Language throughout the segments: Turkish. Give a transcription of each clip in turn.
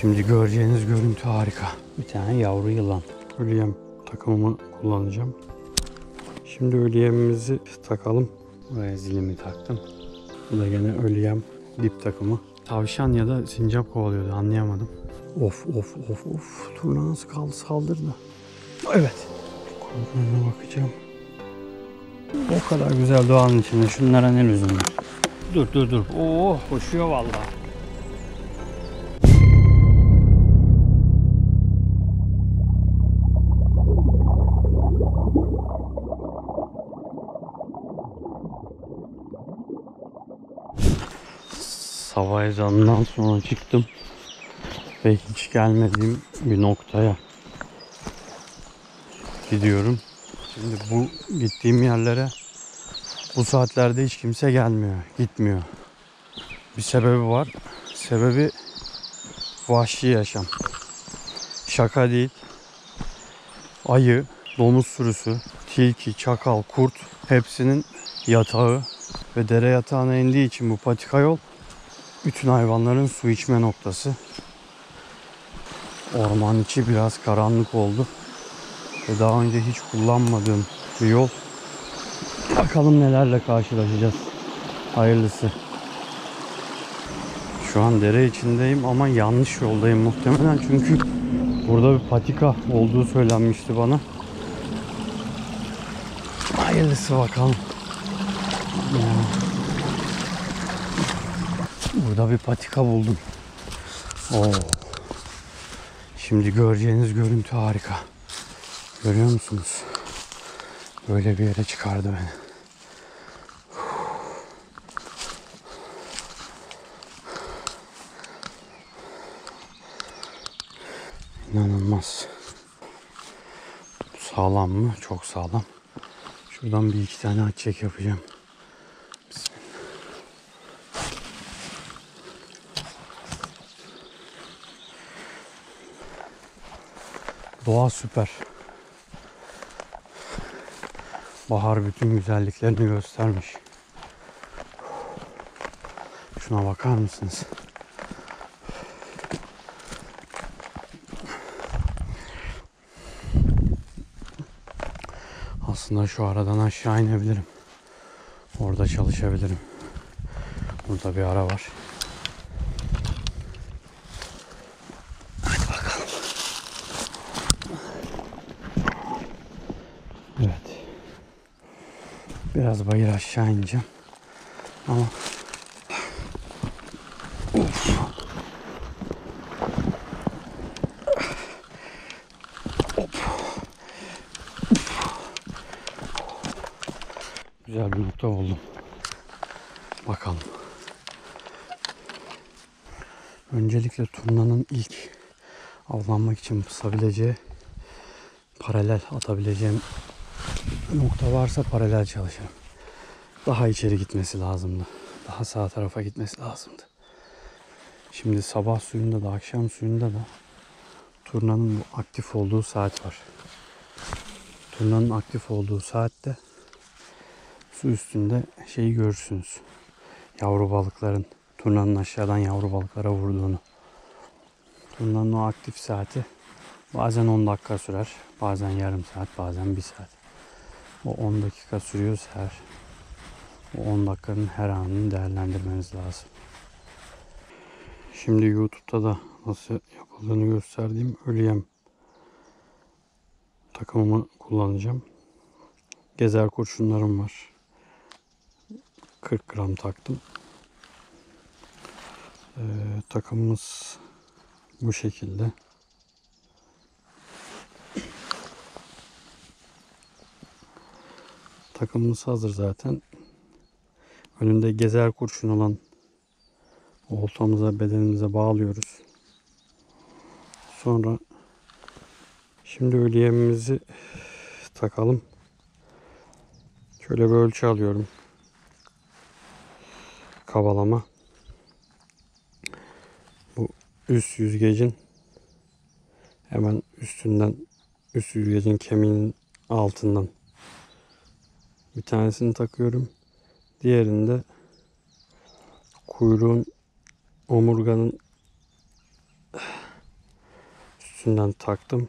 Şimdi göreceğiniz görüntü harika. Bir tane yavru yılan. Ölü yem takımımı kullanacağım. Şimdi ölü yemimizi takalım. Buraya zilimi taktım. Bu da gene ölü yem dip takımı. Tavşan ya da sincap kovalıyordu, anlayamadım. Of. Turna nasıl kaldı, saldırdı. Evet. Konuya bakacağım. O kadar güzel doğanın içinde şunlara ne lüzum var? Dur. Oo, koşuyor vallahi. Sabah ezanından sonra çıktım ve hiç gelmediğim bir noktaya gidiyorum. Şimdi bu gittiğim yerlere bu saatlerde hiç kimse gelmiyor, gitmiyor. Bir sebebi var. Sebebi vahşi yaşam. Şaka değil. Ayı, domuz sürüsü, tilki, çakal, kurt hepsinin yatağı ve dere yatağına indiği için bu patika yol bütün hayvanların su içme noktası. Orman içi biraz karanlık oldu. Ve daha önce hiç kullanmadığım bir yol. Bakalım nelerle karşılaşacağız. Hayırlısı. Şu an dere içindeyim ama yanlış yoldayım muhtemelen. Çünkü burada bir patika olduğu söylenmişti bana. Hayırlısı bakalım. Burada bir patika buldum. Oo. Şimdi göreceğiniz görüntü harika. Görüyor musunuz? Böyle bir yere çıkardı beni. İnanılmaz. Sağlam mı? Çok sağlam. Şuradan bir iki tane açacak yapacağım. Doğa süper. Bahar bütün güzelliklerini göstermiş. Şuna bakar mısınız? Aslında şu aradan aşağı inebilirim. Orada çalışabilirim. Burada bir ara var. Biraz bayır aşağı ineceğim. Ama of. Hop. Güzel bir nokta buldum. Bakalım. Öncelikle turnanın ilk avlanmak için basabileceği paralel atabileceğim nokta varsa paralel çalışırım. Daha içeri gitmesi lazımdı. Daha sağ tarafa gitmesi lazımdı. Şimdi sabah suyunda da akşam suyunda da turnanın aktif olduğu saat var. Turnanın aktif olduğu saatte su üstünde şeyi görürsünüz. Yavru balıkların turnanın aşağıdan yavru balıklara vurduğunu. Turnanın o aktif saati bazen 10 dakika sürer. Bazen yarım saat, bazen 1 saat. O 10 dakika sürüyorsa o 10 dakikanın her anını değerlendirmeniz lazım. Şimdi YouTube'da da nasıl yapıldığını gösterdiğim ölü yem takımımı kullanacağım. Gezer kurşunlarım var. 40 gram taktım. Takımımız bu şekilde. Takımımız hazır zaten. Önünde gezer kurşun olan oltamıza, bedenimize bağlıyoruz. Sonra şimdi ölü yemimizi takalım. Şöyle bir ölçü alıyorum. Kabalama. Bu üst yüzgecin hemen üstünden, üst yüzgecin kemiğinin altından bir tanesini takıyorum. Diğerinde kuyruğun, omurganın üstünden taktım.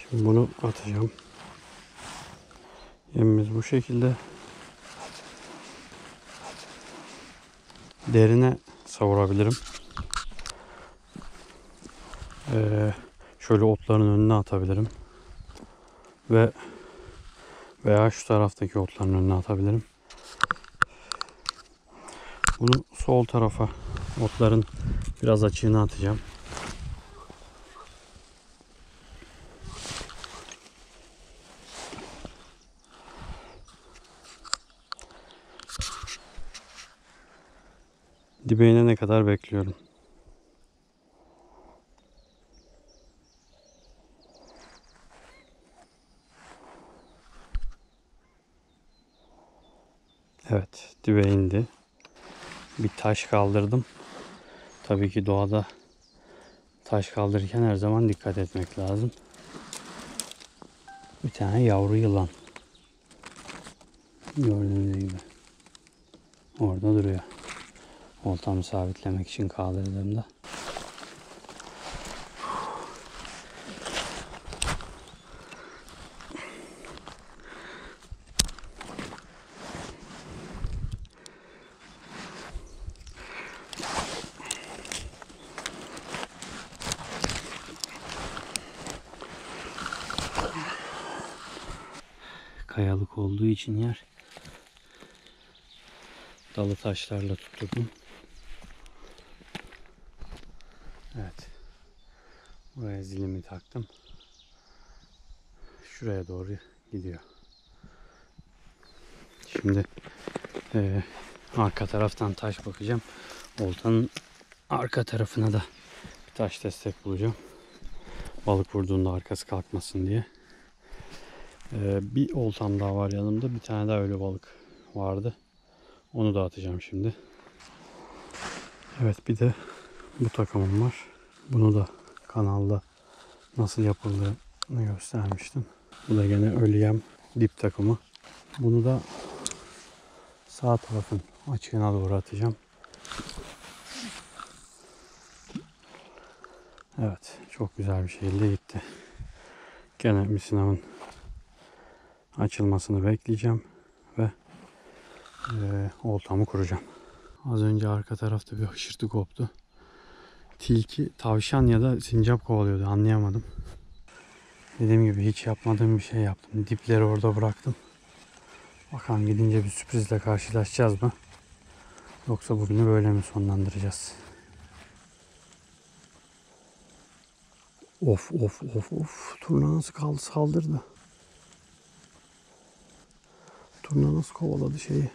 Şimdi bunu atacağım. Yemimiz bu şekilde. Derine savurabilirim. Şöyle otların önüne atabilirim. Veya şu taraftaki otların önüne atabilirim. Bunu sol tarafa, otların biraz açığına atacağım. Dibe inene kadar bekliyorum. Evet, dibe indi. Bir taş kaldırdım. Tabii ki doğada taş kaldırırken her zaman dikkat etmek lazım. Bir tane yavru yılan. Gördüğünüz gibi. Orada duruyor. Oltamı sabitlemek için kaldırdığımda. Kayalık olduğu için yer, dalı taşlarla tutturdum. Evet. Buraya zilimi taktım. Şuraya doğru gidiyor. Şimdi arka taraftan taş bakacağım. Oltanın arka tarafına da bir taş destek bulacağım. Balık vurduğunda arkası kalkmasın diye. Bir oltam daha var yanımda. Bir tane daha öyle balık vardı. Onu da atacağım şimdi. Evet, bir de bu takımım var. Bunu da kanalda nasıl yapıldığını göstermiştim. Bu da gene Ölüyem dip takımı. Bunu da sağ tarafın açığına doğru atacağım. Evet, çok güzel bir şekilde gitti. Gene misinamın açılmasını bekleyeceğim ve oltamı kuracağım. Az önce arka tarafta bir hışırtı koptu. Tilki, tavşan ya da sincap kovalıyordu, anlayamadım. Dediğim gibi hiç yapmadığım bir şey yaptım. Dipleri orada bıraktım. Bakalım gidince bir sürprizle karşılaşacağız mı? Yoksa bugünü böyle mi sonlandıracağız? Of of of of. Turna nasıl kaldı, saldırdı. Turna nasıl kovaladı şeyi?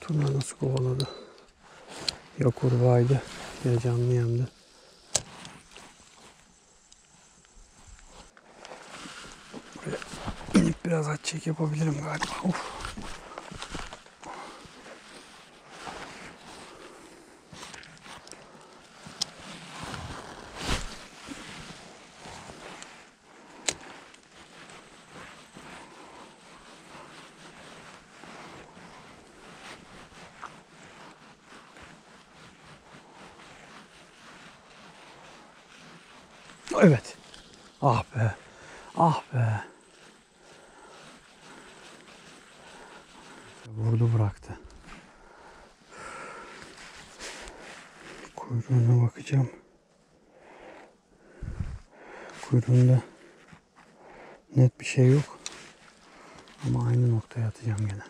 Turna nasıl kovaladı? Ya kurbağaydı ya canlı yemdi. Buraya inip biraz at çek yapabilirim galiba. Of. Evet. Ah be. Ah be. Vurdu bıraktı. Kuyruğuna bakacağım. Kuyruğunda net bir şey yok. Ama aynı noktaya atacağım gene.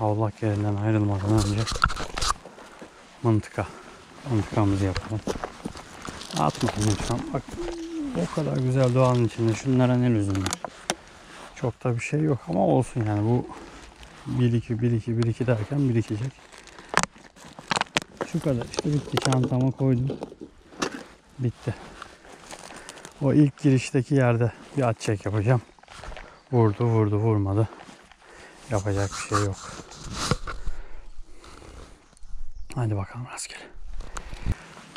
Avlak yerinden ayrılmadan önce mıntıkamızı yapalım. Atmadım lütfen. Bak, o kadar güzel doğanın içinde şunlara ne lüzum var? Çok da bir şey yok ama olsun yani. Bu 1-2 derken birikecek. Şu kadar işte, bitti. Çantama koydum. Bitti. O ilk girişteki yerde bir at çek yapacağım. Vurdu, vurmadı. Yapacak bir şey yok. Hadi bakalım rastgele.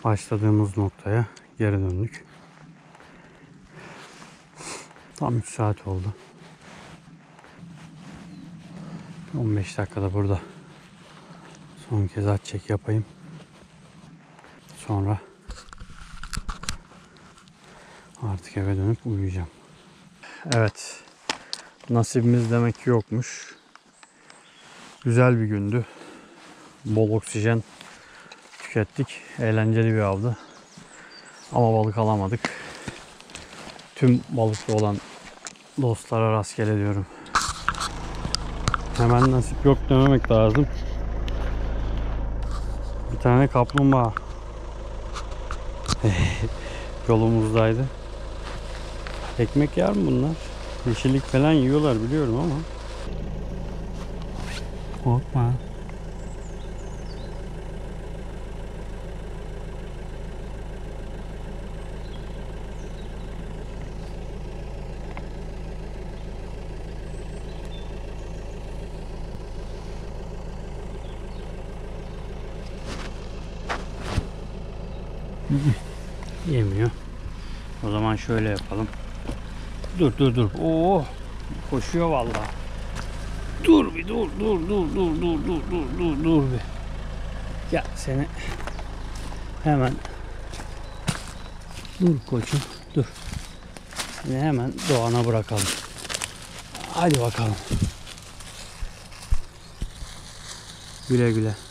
Başladığımız noktaya geri döndük. Tam 3 saat oldu. 15 dakikada burada son kez at çek yapayım. Sonra artık eve dönüp uyuyacağım. Evet. Nasibimiz demek ki yokmuş. Güzel bir gündü. Bol oksijen tükettik. Eğlenceli bir avdı. Ama balık alamadık. Tüm balıklı olan dostlara rastgele diyorum. Hemen nasip yok dememek lazım. Bir tane kaplumbağa yolumuzdaydı. Ekmek yer mi bunlar? Yeşillik falan yiyorlar biliyorum ama. Korkma. Yemiyor. O zaman şöyle yapalım. Dur. Oo! Koşuyor vallahi. Dur bir. Ya seni hemen. Dur koçum, dur. Seni hemen doğana bırakalım. Hadi bakalım. Güle güle.